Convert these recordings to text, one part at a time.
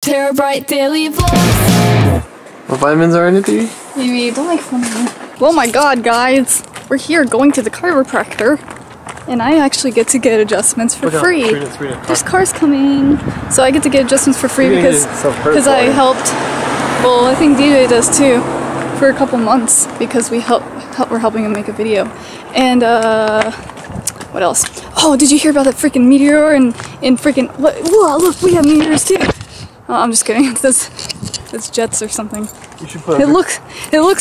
Terabyte daily vlogs. What vitamins are in it, baby? Baby, don't make fun of me. Oh my god, guys. We're here going to the chiropractor. And I actually get to get adjustments for free. Freedom. There's cars coming. So I get to get adjustments for free because I helped. Well, I think DJ does too. For a couple months because we're helping him make a video. And what else? Oh, did you hear about that freaking meteor and freaking... Whoa, look, we have meteors too. Oh, I'm just kidding. It's jets or something. You should put it looks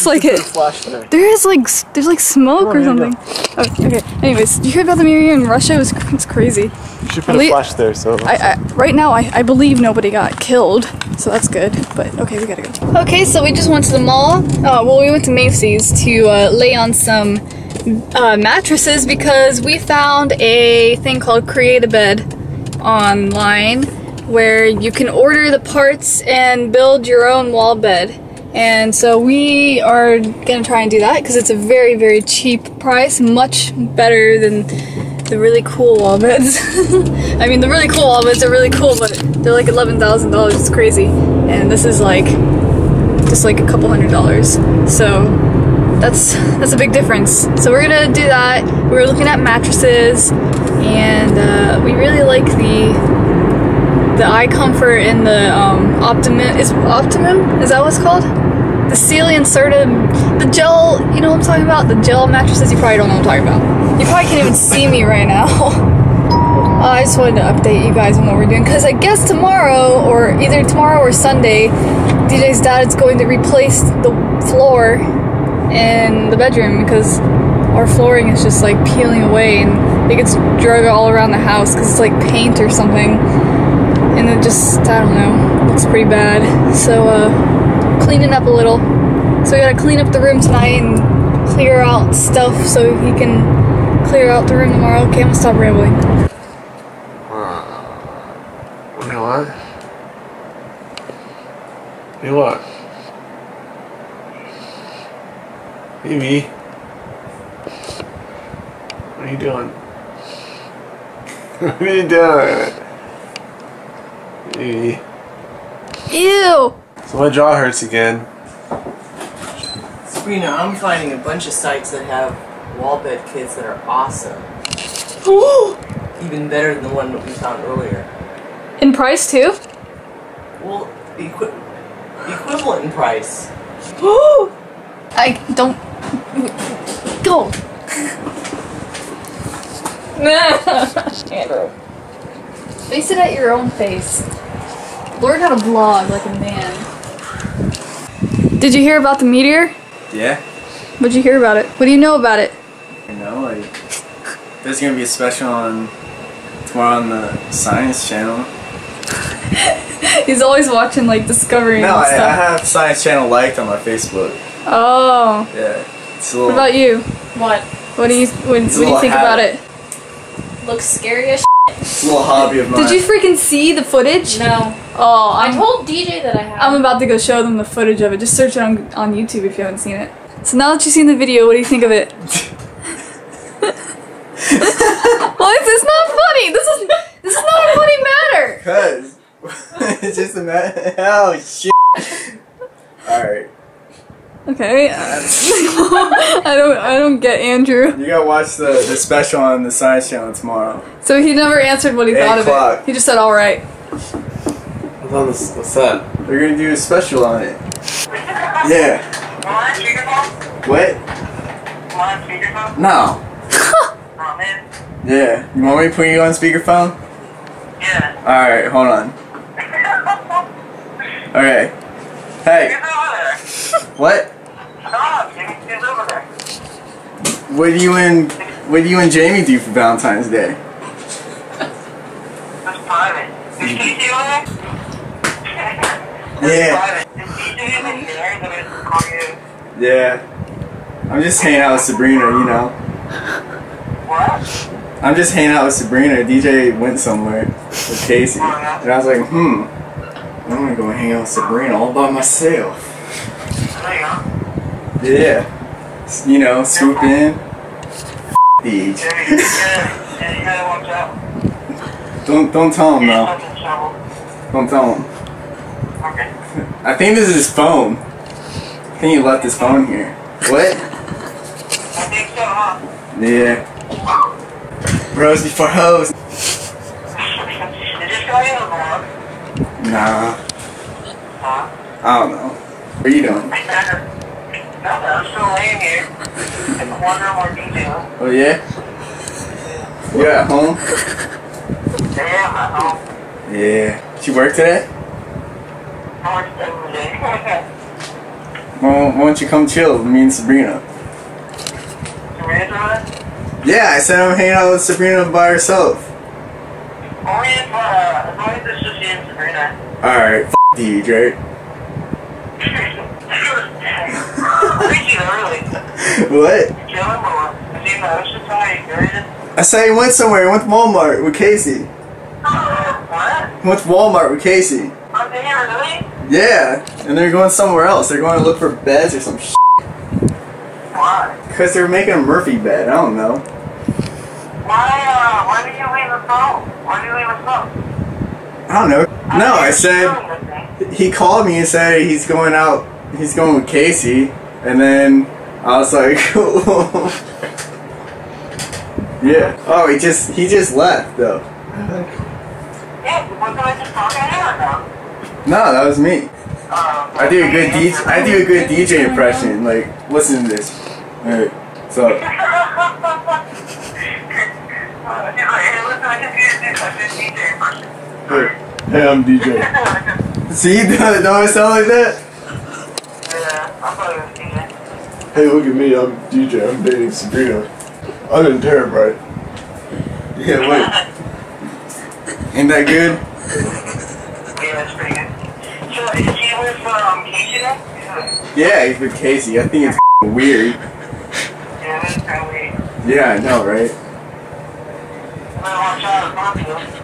like it. Flash there. There's like smoke or something. Okay. Anyways, you heard about the meteor in Russia? It's crazy. You should put a flash there. So right now I believe nobody got killed, so that's good. But okay, we gotta go. Okay, so we just went to the mall. Well, we went to Macy's to lay on some mattresses because we found a thing called Create a Bed online, where you can order the parts and build your own wall bed. And so we are gonna try and do that because it's a very, very cheap price, much better than the really cool wall beds. I mean, the really cool wall beds are really cool, but they're like $11,000, it's crazy. And this is like, just like a couple $100. So that's a big difference. So we're gonna do that. We're looking at mattresses and we really like the eye comfort and the Optimum, is that what it's called? The Sealy Inserta, the gel, you know what I'm talking about? The gel mattresses, you probably don't know what I'm talking about. You probably can't even see me right now. I just wanted to update you guys on what we're doing, because I guess tomorrow, or either tomorrow or Sunday, DJ's dad is going to replace the floor in the bedroom, because our flooring is just like peeling away, and it gets drug all around the house, because it's like paint or something. And it just, I don't know, looks pretty bad. So, cleaning up a little. So we gotta clean up the room tonight and clear out stuff so he can clear out the room tomorrow. Okay, I'm gonna stop rambling. You know what? You know what? Baby. What are you doing? What are you doing? Ew. So my jaw hurts again. Sabrina, I'm finding a bunch of sites that have wall bed kits that are awesome. Ooh. Even better than the one that we found earlier. In price too? Well, equivalent in price. Ooh. I don't... Go! Andrew. Face it at your own face. Learn how to vlog like a man. Did you hear about the meteor? Yeah. What'd you hear about it? What do you know about it? I know, like, there's gonna be a special on tomorrow on the Science Channel. He's always watching like Discovery and stuff. No, I have Science Channel liked on my Facebook. Oh. Yeah. It's a little... What about you? What? What do you think about it? Looks scary as shit. It's a little hobby of mine. Did you freaking see the footage? No. Oh, I told DJ that I have. I'm about to go show them the footage of it. Just search it on YouTube if you haven't seen it. So now that you've seen the video, what do you think of it? Why is this not funny? This is not a funny matter. Cause it's just a matter. Oh shit. All right. Okay. I don't get Andrew. You gotta watch the special on the Science Channel tomorrow. So he never answered what he thought of it. He just said, "All right." What's that? They're gonna do a special on it. Yeah. What? No. Yeah. You want me to put you on speakerphone? Yeah. All right. Hold on. Okay. Hey. Get over there. What? Stop. Get over there. What do you and Jamie do for Valentine's Day? It's private. Is she doing it? Yeah. Yeah. I'm just hanging out with Sabrina, you know. What? I'm just hanging out with Sabrina. DJ went somewhere with Casey. And I was like, I'm gonna go hang out with Sabrina all by myself. Yeah. You know, swoop in. F*** Don't tell him though. Don't tell him. Okay. I think this is his phone. I think he left his phone here. What? I think so, huh? Yeah. Bros before hoes. Is this going in the vlog? Nah. Huh? I don't know. What are you doing? Nothing, I'm still laying here. I'm wondering more detail. Oh yeah? You're at home? Yeah, I'm at home. Yeah. Did you work today? I worked every day. Well, why don't you come chill with me and Sabrina? Sabrina? Yeah, I said I'm hanging out with Sabrina by herself. Only if, as long as it's just you and Sabrina. Alright, f*** you, Drake. What? I said he went somewhere, he went to Walmart with Casey. What? He went to Walmart with Casey. Oh, did he really? Yeah, and they're going somewhere else. They're going to look for beds or some shit. Why? Because they're making a Murphy bed. I don't know. Why did you leave the phone? Why did you leave the phone? I don't know. No, I said... He called me and said he's going out. He's going with Casey. And then I was like... Yeah. Oh, he just left, though. Yeah, wasn't I just talking to him or no? No, that was me. I do a good DJ impression. Like, listen to this. Alright, so. Hey, I'm DJ. See, don't I sound like that? Yeah, I thought it was DJ. Hey, look at me. I'm DJ. I'm dating Sabrina. I didn't tear it right. Yeah, wait. Ain't that good? Yeah, that's pretty good. So, is he with Casey now? Yeah, he's with Casey. I think it's weird. Yeah, that's kind of weird. Yeah, I know, right? I watch out,